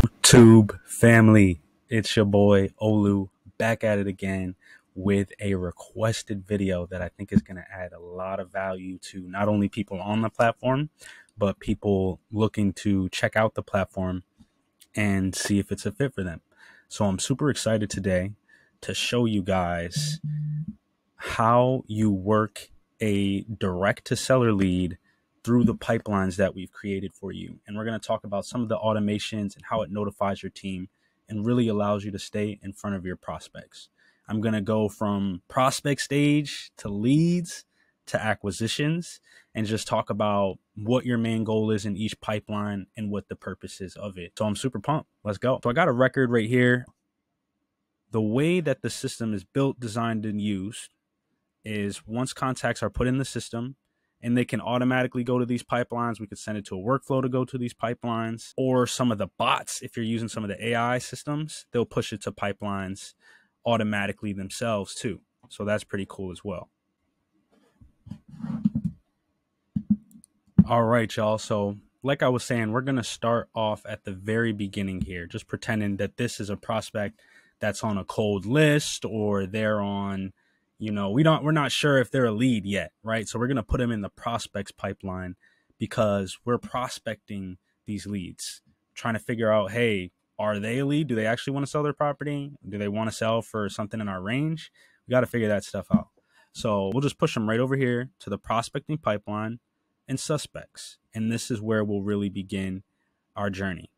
YouTube family, it's your boy Olu back at it again with a requested video that I think is going to add a lot of value to not only people on the platform, but people looking to check out the platform and see if it's a fit for them. So I'm super excited today to show you guys how you work a direct-to-seller lead through the pipelines that we've created for you. And we're going to talk about some of the automations and how it notifies your team and really allows you to stay in front of your prospects. I'm going to go from prospect stage to leads to acquisitions and just talk about what your main goal is in each pipeline and what the purpose is of it. So I'm super pumped. Let's go. So I got a record right here. The way that the system is built, designed, and used is once contacts are put in the system and they can automatically go to these pipelines, we could send it to a workflow to go to these pipelines, or some of the bots, if you're using some of the AI systems, they'll push it to pipelines automatically themselves too. So that's pretty cool as well. All right, y'all. So like I was saying, we're going to start off at the very beginning here, just pretending that this is a prospect that's on a cold list or they're on, you know, we're not sure if they're a lead yet, right? So we're going to put them in the prospects pipeline because we're prospecting these leads, trying to figure out, hey, are they a lead? Do they actually want to sell their property? Do they want to sell for something in our range? We got to figure that stuff out. So we'll just push them right over here to the prospecting pipeline and suspects. And this is where we'll really begin our journey.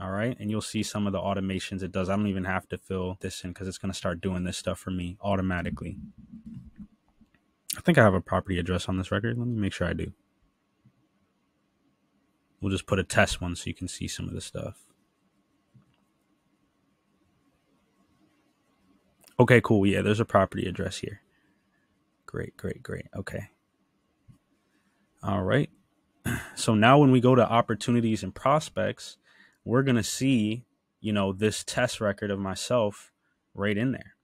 All right. And you'll see some of the automations it does. I don't even have to fill this in because it's going to start doing this stuff for me automatically. I think I have a property address on this record. Let me make sure I do. We'll just put a test one so you can see some of the stuff. Okay, cool. Yeah, there's a property address here. Great, great, great. Okay. All right. So now when we go to opportunities and prospects, we're going to see, you know, this test record of myself right in there.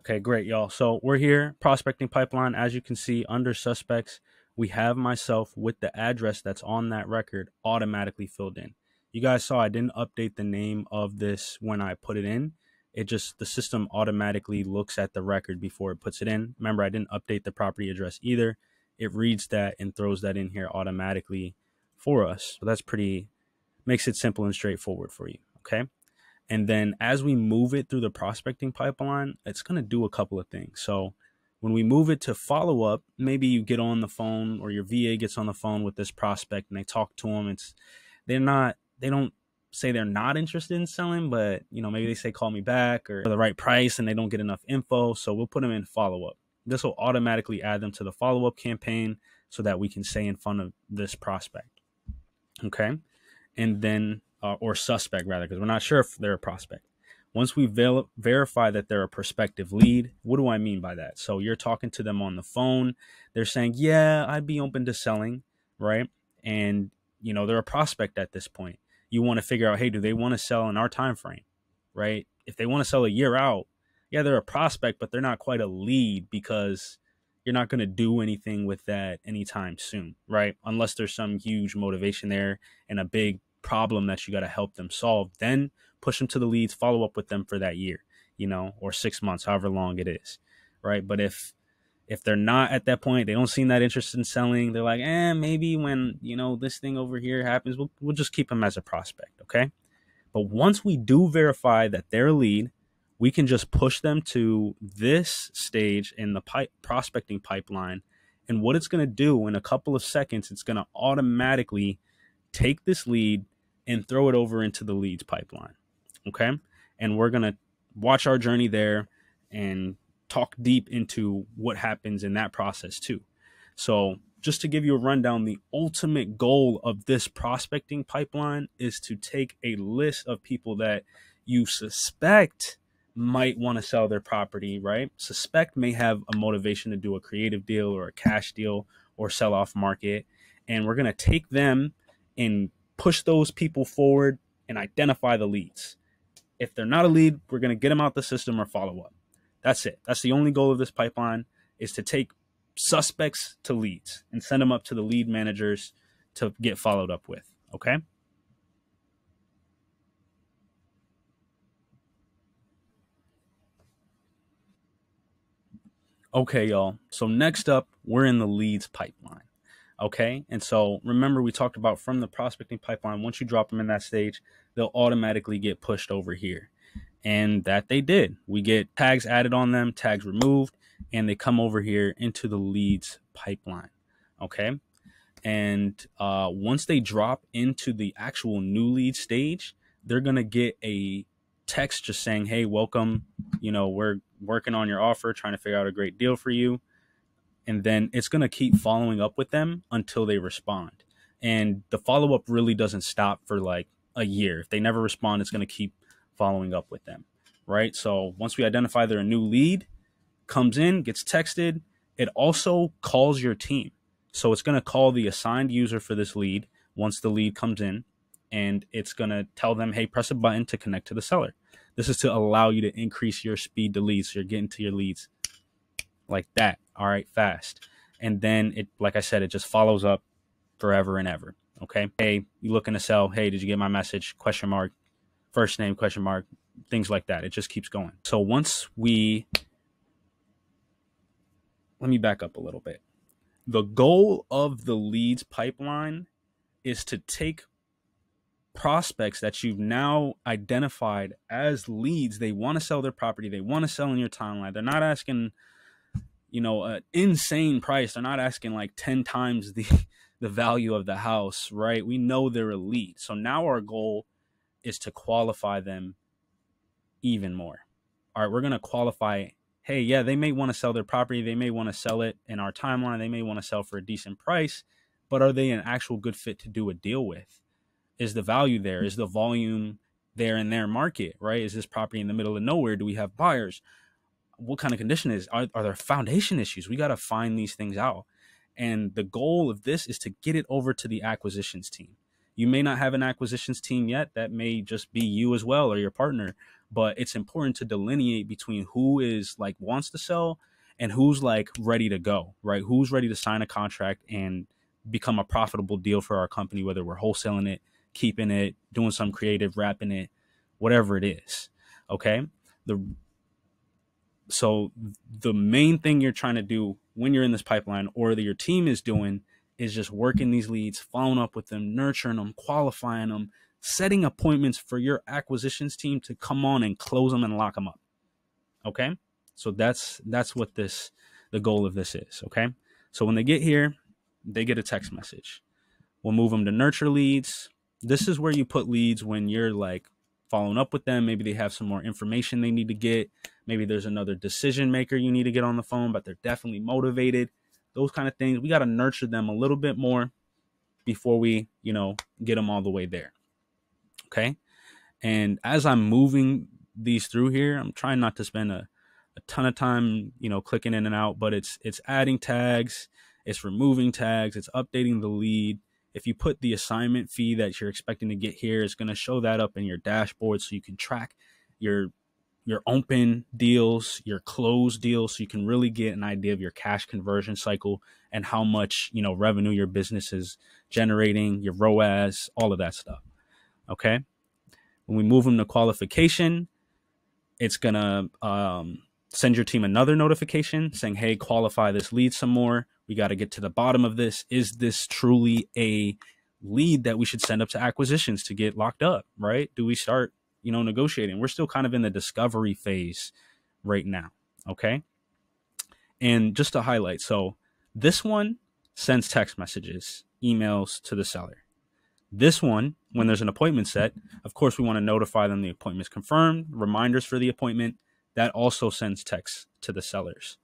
Okay, great, y'all. So we're here, prospecting pipeline. As you can see under suspects, we have myself with the address that's on that record automatically filled in. You guys saw I didn't update the name of this when I put it in. It just, the system automatically looks at the record before it puts it in. Remember, I didn't update the property address either. It reads that and throws that in here automatically for us. So that's pretty, makes it simple and straightforward for you. Okay. And then as we move it through the prospecting pipeline, it's going to do a couple of things. So when we move it to follow up, maybe you get on the phone or your VA gets on the phone with this prospect and they talk to them. They don't say they're not interested in selling, but you know, maybe they say, call me back or for the right price and they don't get enough info. So we'll put them in follow up. This will automatically add them to the follow up campaign so that we can stay in front of this prospect. Okay. And then, or suspect rather, because we're not sure if they're a prospect. Once we verify that they're a prospective lead, what do I mean by that? So you're talking to them on the phone. They're saying, yeah, I'd be open to selling. Right. And you know, they're a prospect at this point. You want to figure out, hey, do they want to sell in our time frame, right? If they want to sell a year out, yeah, they're a prospect, but they're not quite a lead because you're not going to do anything with that anytime soon, right? Unless there's some huge motivation there and a big problem that you got to help them solve, then push them to the leads, follow up with them for that year, you know, or 6 months, however long it is, right? But if they're not at that point, they don't seem that interested in selling. They're like, maybe when, you know, this thing over here happens, we'll just keep them as a prospect. Okay. But once we do verify that they're a lead, we can just push them to this stage in the prospecting pipeline. And what it's going to do in a couple of seconds, it's going to automatically take this lead and throw it over into the leads pipeline. Okay. And we're going to watch our journey there and talk deep into what happens in that process too. So just to give you a rundown, the ultimate goal of this prospecting pipeline is to take a list of people that you suspect might want to sell their property, right? Suspect may have a motivation to do a creative deal or a cash deal or sell off market. And we're going to take them and push those people forward and identify the leads. If they're not a lead, we're going to get them out the system or follow up. That's it. That's the only goal of this pipeline, is to take suspects to leads and send them up to the lead managers to get followed up with. Okay. Okay, y'all. So next up, we're in the leads pipeline. Okay. And so remember, we talked about from the prospecting pipeline, once you drop them in that stage, they'll automatically get pushed over here. And that they did. We get tags added on them, tags removed, and they come over here into the leads pipeline. Okay. And once they drop into the actual new lead stage, they're going to get a text just saying, hey, welcome, you know, we're working on your offer, trying to figure out a great deal for you. And then it's going to keep following up with them until they respond. And the follow-up really doesn't stop for like a year. If they never respond, it's going to keep following up with them, right? So once we identify they're a new lead, comes in, gets texted, it also calls your team. So it's going to call the assigned user for this lead once the lead comes in, and it's going to tell them, hey, press a button to connect to the seller. This is to allow you to increase your speed to leads. So you're getting to your leads like that. All right, fast. And then it, like I said, it just follows up forever and ever. Okay. Hey, you looking to sell? Hey, did you get my message? Question mark, first name, question mark, things like that. It just keeps going. So once we, let me back up a little bit. The goal of the leads pipeline is to take prospects that you've now identified as leads. They want to sell their property. They want to sell in your timeline. They're not asking, you know, an insane price. They're not asking like 10 times the value of the house, right? We know they're a lead. So now our goal is to qualify them even more. All right, we're going to qualify, hey, yeah, they may want to sell their property. They may want to sell it in our timeline. They may want to sell for a decent price, but are they an actual good fit to do a deal with? Is the value there? Is the volume there in their market, right? Is this property in the middle of nowhere? Do we have buyers? What kind of condition is, are there foundation issues? We got to find these things out. And the goal of this is to get it over to the acquisitions team. You may not have an acquisitions team yet. That may just be you as well, or your partner, but it's important to delineate between who is like wants to sell and who's like ready to go, right? Who's ready to sign a contract and become a profitable deal for our company, whether we're wholesaling it, keeping it, doing some creative, wrapping it, whatever it is. Okay. So the main thing you're trying to do when you're in this pipeline, or that your team is doing, is just working these leads, following up with them, nurturing them, qualifying them, setting appointments for your acquisitions team to come on and close them and lock them up. Okay. So that's what this, the goal of this is. Okay. So when they get here, they get a text message. We'll move them to nurture leads. This is where you put leads when you're like following up with them. Maybe they have some more information they need to get. Maybe there's another decision maker you need to get on the phone, but they're definitely motivated. Those kind of things. We got to nurture them a little bit more before we, you know, get them all the way there. Okay. And as I'm moving these through here, I'm trying not to spend a ton of time, you know, clicking in and out, but it's adding tags, it's removing tags, it's updating the lead. If you put the assignment fee that you're expecting to get here, it's going to show that up in your dashboard so you can track your open deals, your closed deals, so you can really get an idea of your cash conversion cycle and how much, you know, revenue your business is generating, your ROAS, all of that stuff. Okay. When we move them to qualification, it's going to send your team another notification saying, hey, qualify this lead some more. We got to get to the bottom of this. Is this truly a lead that we should send up to acquisitions to get locked up, right? Do we start, you know, negotiating? We're still kind of in the discovery phase right now. Okay. And just to highlight, so this one sends text messages, emails to the seller. This one, when there's an appointment set, of course, we want to notify them the appointment's confirmed, reminders for the appointment. That also sends texts to the sellers.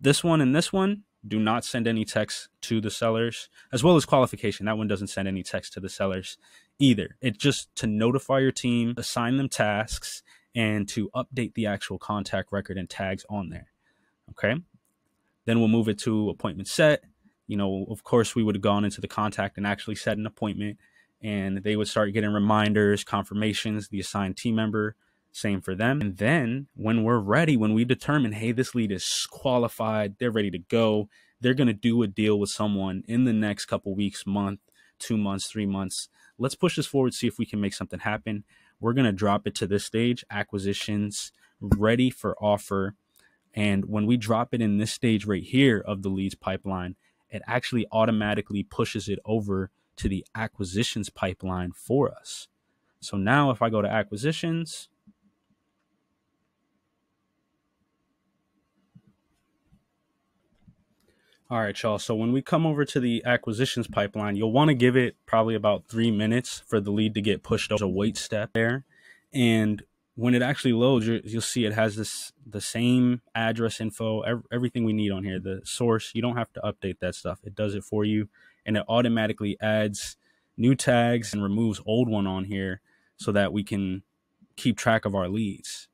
This one and this one do not send any texts to the sellers, as well as qualification. That one doesn't send any text to the sellers either. It's just to notify your team, assign them tasks, and to update the actual contact record and tags on there. Okay. Then we'll move it to appointment set. You know, of course, we would have gone into the contact and actually set an appointment and they would start getting reminders, confirmations, the assigned team member, same for them. And then when we're ready, when we determine, hey, this lead is qualified, they're ready to go, they're going to do a deal with someone in the next couple weeks, month, 2 months, 3 months. Let's push this forward, see if we can make something happen. We're going to drop it to this stage, acquisitions, ready for offer. And when we drop it in this stage right here of the leads pipeline, it actually automatically pushes it over to the acquisitions pipeline for us. So now if I go to acquisitions, all right, y'all. So when we come over to the acquisitions pipeline, you'll want to give it probably about 3 minutes for the lead to get pushed over. There's a wait step there. And when it actually loads, you'll see it has this, the same address info, everything we need on here, the source. You don't have to update that stuff. It does it for you. And it automatically adds new tags and removes old one on here so that we can keep track of our leads,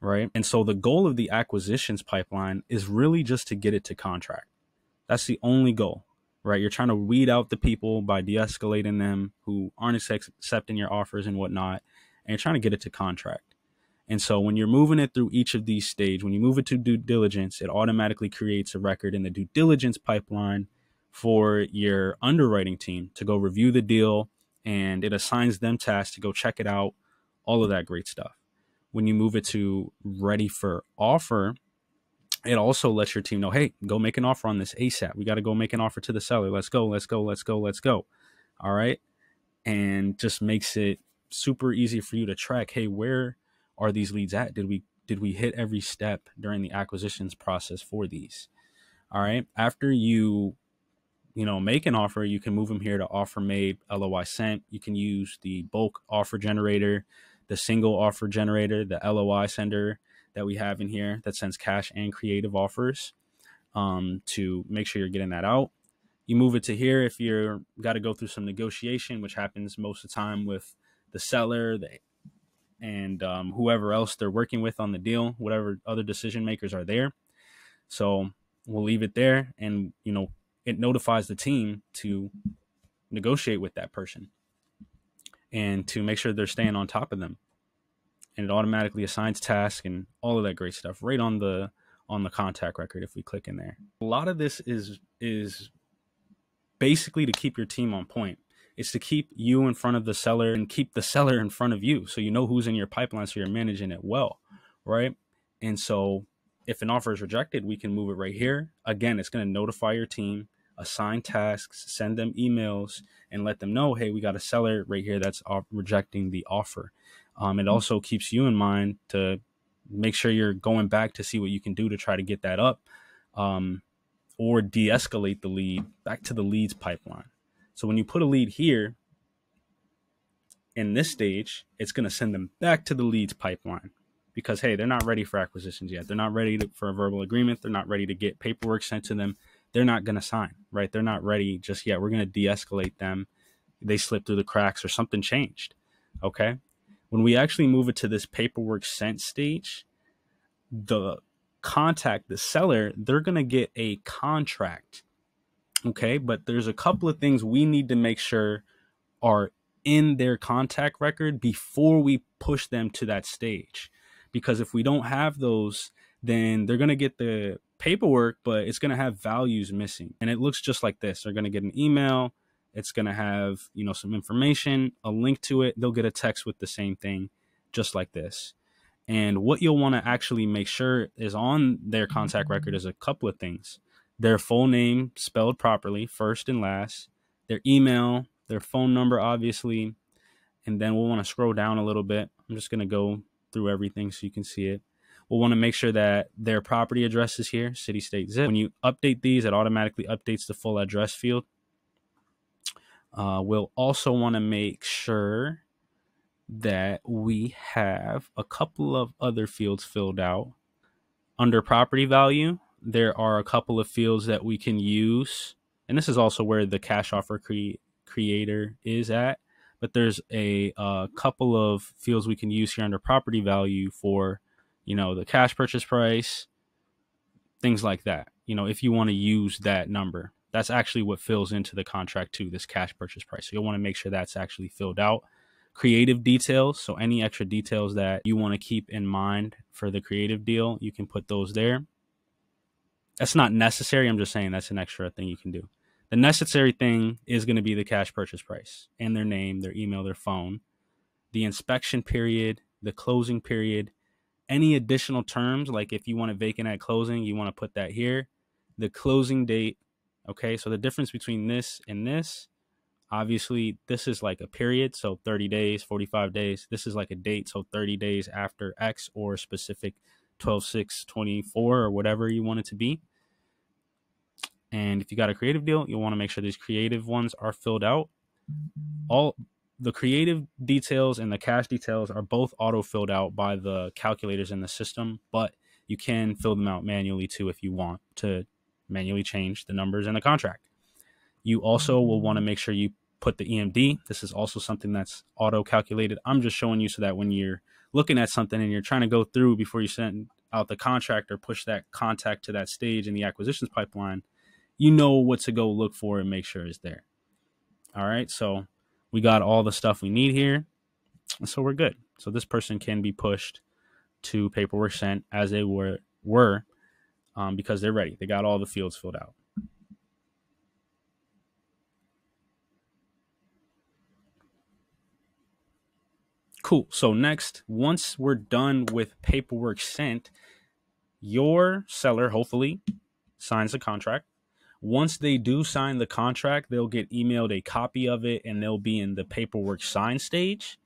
right? And so the goal of the acquisitions pipeline is really just to get it to contract. That's the only goal, right? You're trying to weed out the people by de-escalating them who aren't accepting your offers and whatnot, and you're trying to get it to contract. And so when you're moving it through each of these stages, when you move it to due diligence, it automatically creates a record in the due diligence pipeline for your underwriting team to go review the deal, and it assigns them tasks to go check it out, all of that great stuff. When you move it to ready for offer, it also lets your team know, hey, go make an offer on this ASAP. We got to go make an offer to the seller. Let's go, let's go, let's go, let's go. All right. And just makes it super easy for you to track, hey, where are these leads at? Did we hit every step during the acquisitions process for these? All right. After you make an offer, you can move them here to offer made, LOI sent. You can use the bulk offer generator, the single offer generator, the LOI sender that we have in here that sends cash and creative offers to make sure you're getting that out. You move it to here if you're got to go through some negotiation, which happens most of the time with the seller and whoever else they're working with on the deal, whatever other decision makers are there. So we'll leave it there, and it notifies the team to negotiate with that person and to make sure they're staying on top of them. And it automatically assigns tasks and all of that great stuff right on the contact record if we click in there. A lot of this is basically to keep your team on point. It's to keep you in front of the seller and keep the seller in front of you, so you know who's in your pipeline, so you're managing it well, right? And so if an offer is rejected, we can move it right here. Again, it's going to notify your team, assign tasks, send them emails, and let them know, hey, we got a seller right here that's rejecting the offer. It also keeps you in mind to make sure you're going back to see what you can do to try to get that up or de-escalate the lead back to the leads pipeline. So when you put a lead here in this stage, it's going to send them back to the leads pipeline because, hey, they're not ready for acquisitions yet. They're not ready for a verbal agreement. They're not ready to get paperwork sent to them. They're not going to sign, right? They're not ready just yet. We're going to de-escalate them. They slipped through the cracks or something changed, okay? When we actually move it to this paperwork sent stage, the contact, the seller, they're going to get a contract. Okay. But there's a couple of things we need to make sure are in their contact record before we push them to that stage. Because if we don't have those, then they're going to get the paperwork, but it's going to have values missing. And it looks just like this. They're going to get an email. It's going to have, some information, a link to it. They'll get a text with the same thing, just like this. And what you'll want to actually make sure is on their contact record is a couple of things. Their full name spelled properly, first and last, their email, their phone number, obviously. And then we'll want to scroll down a little bit. I'm just going to go through everything so you can see it. We'll want to make sure that their property address is here, city, state, zip. When you update these, it automatically updates the full address field. We'll also want to make sure that we have a couple of other fields filled out. Under property value, there are a couple of fields that we can use. And this is also where the cash offer creator is at. But there's a couple of fields we can use here under property value for, the cash purchase price, things like that. If you want to use that number. that's actually what fills into the contract too, this cash purchase price. So you'll want to make sure that's actually filled out. Creative details, so any extra details that you want to keep in mind for the creative deal, you can put those there. That's not necessary. I'm just saying that's an extra thing you can do. The necessary thing is going to be the cash purchase price and their name, their email, their phone, the inspection period, the closing period, any additional terms. Like if you want it vacant at closing, you want to put that here, the closing date. Okay, so the difference between this and this, obviously this is like a period, so 30 days, 45 days. This is like a date, so 30 days after X or specific 12/6/24 or whatever you want it to be. And if you got a creative deal, you'll want to make sure these creative ones are filled out. All the creative details and the cash details are both auto filled out by the calculators in the system, but you can fill them out manually too if you want to manually change the numbers in the contract. You also will want to make sure you put the EMD. This is also something that's auto calculated. I'm just showing you so that when you're looking at something and you're trying to go through before you send out the contract or push that contact to that stage in the acquisitions pipeline, you know what to go look for and make sure it's there. All right, so we got all the stuff we need here, and so we're good. So this person can be pushed to paperwork sent as they were because they're ready. They got all the fields filled out. Cool. So next, once we're done with paperwork sent, your seller hopefully signs the contract. Once they do sign the contract, they'll get emailed a copy of it and they'll be in the paperwork sign stage.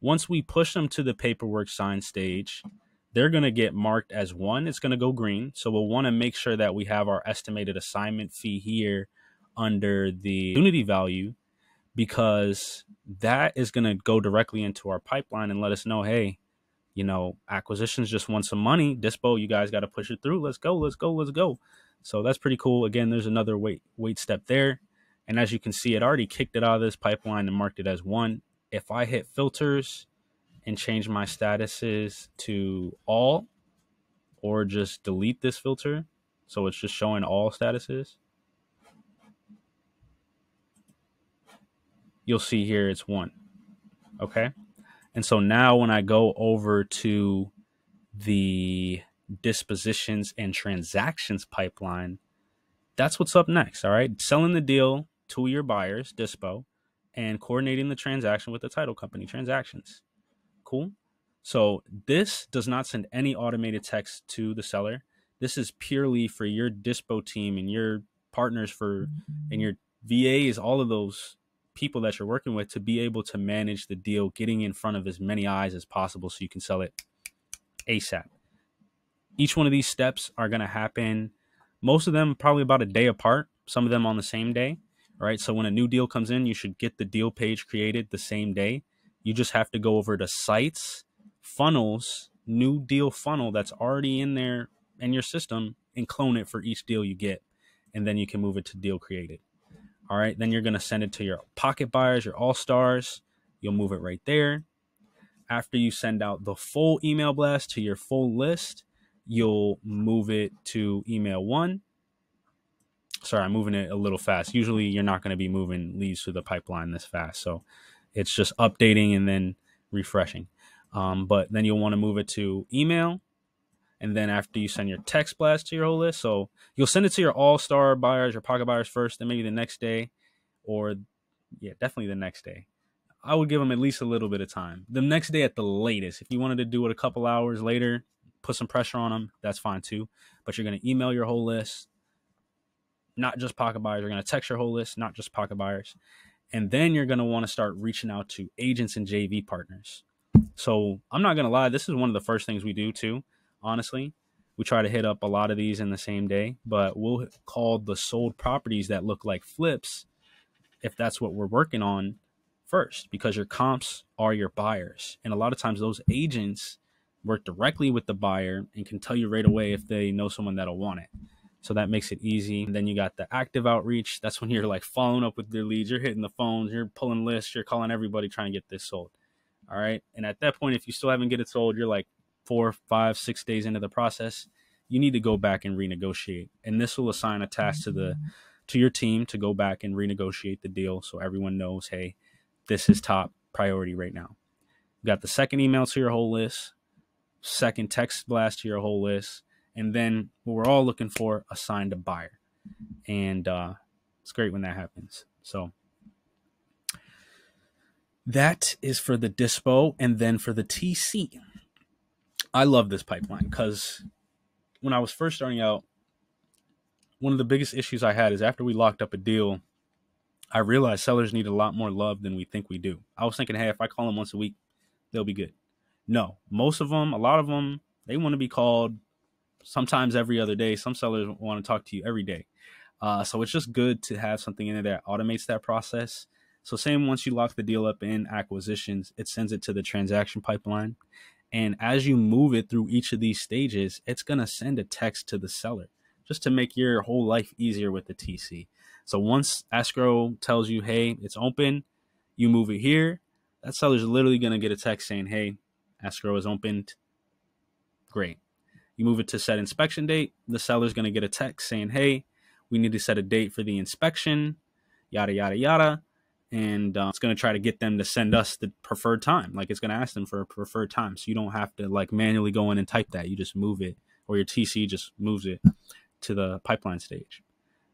Once we push them to the paperwork sign stage, they're going to get marked as one. It's going to go green. So we'll want to make sure that we have our estimated assignment fee here under the unity value, because that is going to go directly into our pipeline and let us know, hey, you know, acquisitions just want some money. Dispo, you guys got to push it through. Let's go, let's go, let's go. So that's pretty cool. Again, there's another wait step there. And as you can see, it already kicked it out of this pipeline and marked it as one. If I hit filters and change my statuses to all, or just delete this filter, so it's just showing all statuses, you'll see here it's one. Okay. And so now when I go over to the dispositions and transactions pipeline, that's what's up next. All right. Selling the deal to your buyers, dispo, and coordinating the transaction with the title company, transactions. Cool. So this does not send any automated text to the seller. This is purely for your dispo team and your partners and your VAs, all of those people that you're working with, to be able to manage the deal, getting in front of as many eyes as possible so you can sell it ASAP. Each one of these steps are going to happen, most of them probably about a day apart, some of them on the same day. All right. So when a new deal comes in, you should get the deal page created the same day. You just have to go over to sites, funnels, new deal funnel that's already in there in your system, and clone it for each deal you get. And then you can move it to deal created. All right, then you're going to send it to your pocket buyers, your all-stars. You'll move it right there. After you send out the full email blast to your full list, you'll move it to email one. Sorry, I'm moving it a little fast. Usually you're not going to be moving leads through the pipeline this fast. So it's just updating and then refreshing. But then you'll want to move it to email. And then after you send your text blast to your whole list, so you'll send it to your all-star buyers, your pocket buyers first, then maybe the next day, or yeah, definitely the next day. I would give them at least a little bit of time. The next day at the latest. If you wanted to do it a couple hours later, put some pressure on them, that's fine too. But you're going to email your whole list, not just pocket buyers. You're going to text your whole list, not just pocket buyers. And then you're going to want to start reaching out to agents and JV partners. So I'm not going to lie, this is one of the first things we do too. Honestly, we try to hit up a lot of these in the same day, but we'll call the sold properties that look like flips, if that's what we're working on, first, because your comps are your buyers. And a lot of times those agents work directly with the buyer and can tell you right away if they know someone that'll want it. So that makes it easy. And then you got the active outreach. That's when you're like following up with their leads. You're hitting the phones, you're pulling lists, you're calling everybody trying to get this sold. All right. And at that point, if you still haven't get it sold, you're like 4, 5, 6 days into the process, you need to go back and renegotiate. And this will assign a task to the to your team to go back and renegotiate the deal so everyone knows, hey, this is top priority right now. You got the second email to your whole list, second text blast to your whole list, and then what we're all looking for, assigned a buyer. And it's great when that happens. So that is for the dispo. And then for the TC, I love this pipeline because when I was first starting out, one of the biggest issues I had is after we locked up a deal, I realized sellers need a lot more love than we think we do. I was thinking, hey, if I call them once a week, they'll be good. No, most of them, a lot of them, they want to be called sometimes every other day. Some sellers want to talk to you every day. So it's just good to have something in there that automates that process. So same, once you lock the deal up in acquisitions, it sends it to the transaction pipeline. And as you move it through each of these stages, it's going to send a text to the seller just to make your whole life easier with the TC. So once escrow tells you, hey, it's open, you move it here, that seller's literally going to get a text saying, hey, escrow is opened. Great. You move it to set inspection date. The seller's going to get a text saying, hey, we need to set a date for the inspection, yada, yada, yada. And it's going to try to get them to send us the preferred time. Like, it's going to ask them for a preferred time. So you don't have to like manually go in and type that. You just move it, or your TC just moves it to the pipeline stage.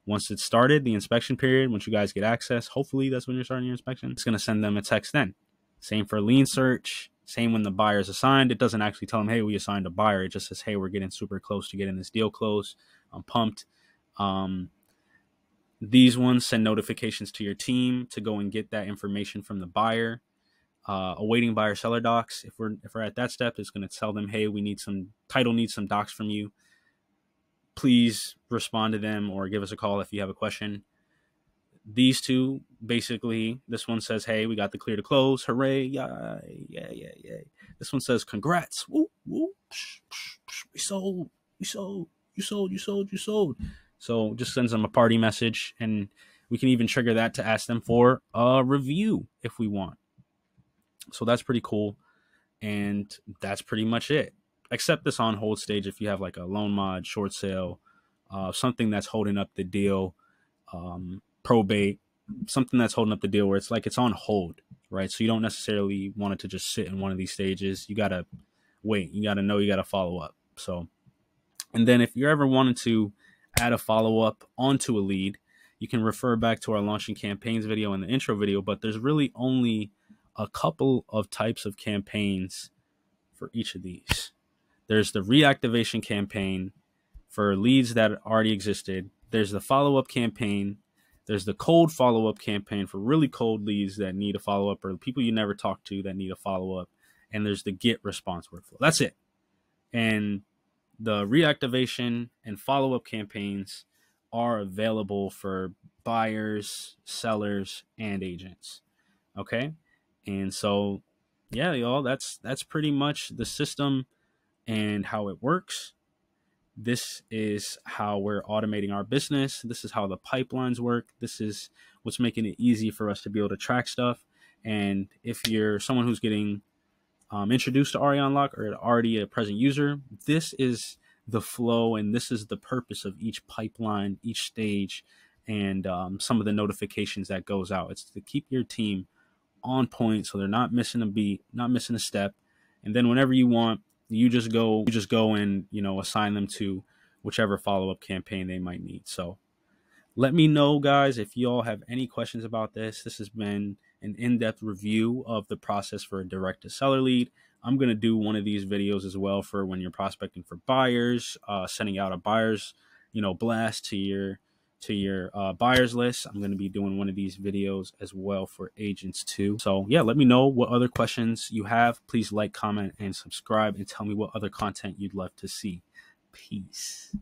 Once it's started, the inspection period, once you guys get access, hopefully that's when you're starting your inspection, it's going to send them a text then. Same for lien search. Same when the buyer is assigned. It doesn't actually tell them, hey, we assigned a buyer. It just says, hey, we're getting super close to getting this deal closed. I'm pumped. These ones send notifications to your team to go and get that information from the buyer. Awaiting buyer seller docs. If we're at that step, it's going to tell them, hey, we need some title, needs some docs from you. Please respond to them or give us a call if you have a question. These two, basically, this one says, hey, we got the clear to close. Hooray. Yeah, yeah, yeah, yeah. This one says, congrats. Woo, woo. Psh, psh, psh. We sold. We sold. You sold. You sold. You sold. So just sends them a party message, and we can even trigger that to ask them for a review if we want. So that's pretty cool. And that's pretty much it. Except this on hold stage, if you have like a loan mod, short sale, something that's holding up the deal, probate, something that's holding up the deal where it's like it's on hold, right? So you don't necessarily want it to just sit in one of these stages. You got to wait. You got to know, you got to follow up. So, and then if you're ever wanting to add a follow-up onto a lead, you can refer back to our launching campaigns video and the intro video, but there's really only a couple of types of campaigns for each of these. There's the reactivation campaign for leads that already existed. There's the follow-up campaign. There's the cold follow-up campaign for really cold leads that need a follow-up, or people you never talked to that need a follow-up. And there's the get response workflow. That's it. And the reactivation and follow-up campaigns are available for buyers, sellers, and agents. Okay. And so, yeah, y'all, that's pretty much the system and how it works. This is how we're automating our business. This is how the pipelines work. This is what's making it easy for us to be able to track stuff. And if you're someone who's getting introduced to REIUnlock or already a present user, this is the flow and this is the purpose of each pipeline, each stage, and some of the notifications that goes out. It's to keep your team on point so they're not missing a beat, not missing a step. And then whenever you want, you just go and, you know, assign them to whichever follow-up campaign they might need. So let me know, guys, if y'all have any questions about this. This has been an in-depth review of the process for a direct-to-seller lead. I'm going to do one of these videos as well for when you're prospecting for buyers, sending out a buyer's, you know, blast to your buyers list. I'm going to be doing one of these videos as well for agents too. So yeah, let me know what other questions you have. Please like, comment, and subscribe, and tell me what other content you'd love to see. Peace.